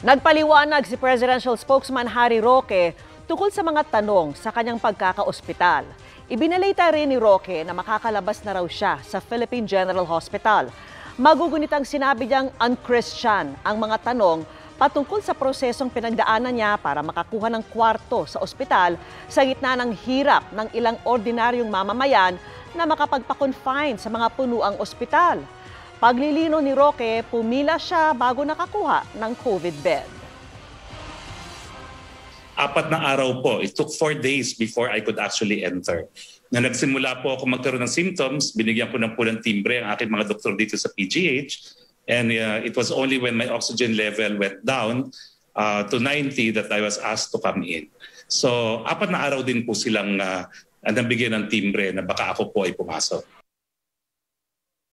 Nagpaliwanag si Presidential Spokesman Harry Roque tungkol sa mga tanong sa kanyang pagkakaospital. Ibinalita rin ni Roque na makakalabas na raw siya sa Philippine General Hospital. Magugunitang sinabi niyang un-Christian ang mga tanong patungkol sa prosesong pinagdaanan niya para makakuha ng kwarto sa ospital sa gitna ng hirap ng ilang ordinaryong mamamayan na makapagpa-confine sa mga punuang ospital. Paglilino ni Roque, pumila siya bago nakakuha ng COVID bed. 4 na araw po. It took 4 days before I could actually enter. Na nagsimula po ako magkaroon ng symptoms, binigyan ko ng pulang timbre ang aking mga doktor dito sa PGH. And it was only when my oxygen level went down to 90 that I was asked to come in. So 4 na araw din po silang nabigyan ng timbre na baka ako po ay pumasok.